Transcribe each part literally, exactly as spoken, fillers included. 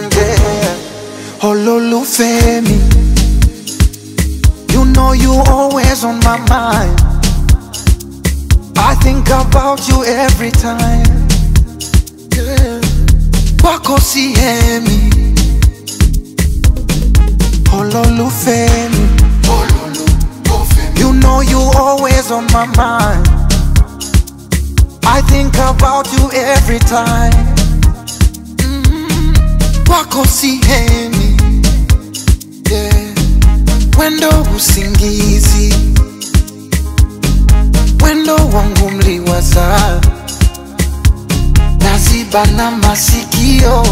yeah. Ololufe mi, you know you always on my mind. I think about you every time. Kwako si hemi, Ololufe mi, you know you always on my mind. I think about you every time. Kwako si hemi, yeah. Wendo usingizi, wendo wangu mliwaza, nazibana masikio,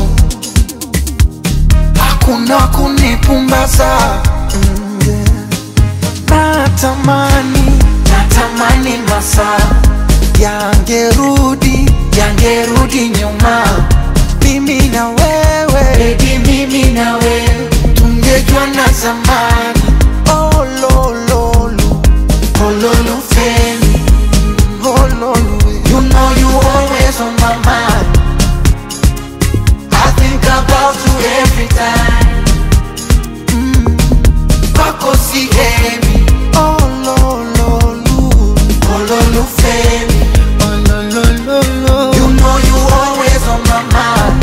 hakuna kunipumbaza. mm, yeah. Natamani, natamani masa yangerudi, yangerudi nyuma, mimi na wewe, baby mimi na wewe, tungejua na zamani. Oh lololu, Ololufe mi, oh lololu, you know you always on my mind. I think about you every time. mm. Kwako si hemi, oh lololu, Ololufe mi, oh lololu, you know you always on my mind.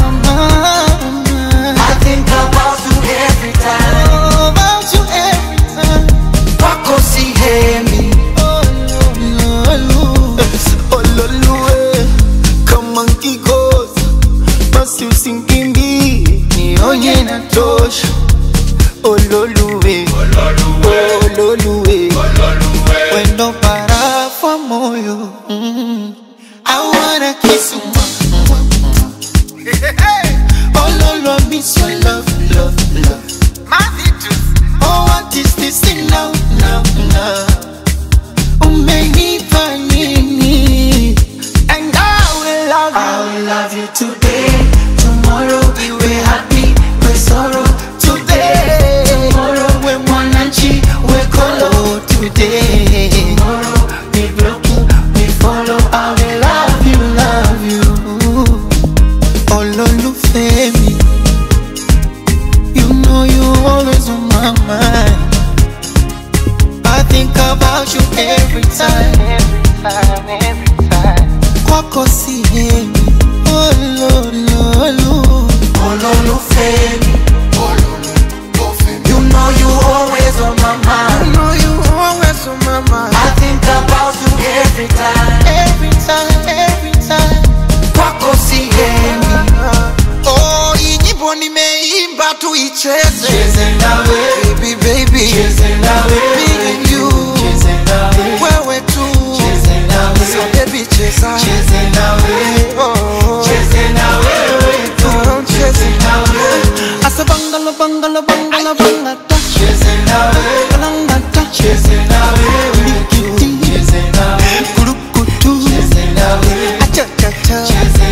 Tosha, Ololufe, Ololufe, Ololufe, wendo para fa moyo. mm-hmm. I wanna kiss you, Ololufe, I miss your love, love, love. Oh, what is this thing now, now, now? Umeni panini, and I will love you. I will love you today, tomorrow we will happy. Sorrow today, tomorrow we're one and she, we're color today. Tomorrow we block you, we follow, I will love you, love you. Ololufe mi, you know you always on my mind. I think about you every time, every time, every time. Kwako si hemi, Ololufe, Ololufe mi. Chasing, chasing away, baby, baby, chasing away, me and you, chasing away, where we're two, chasing away, so baby, chase out, chasing away, oh, chasing away, we're two, chasing away, as a bangala, bangala, bangala, bangala, chasing away, bangala, chasing away, with you, chasing away, kurukutu, chasing away, acha, acha, chasing.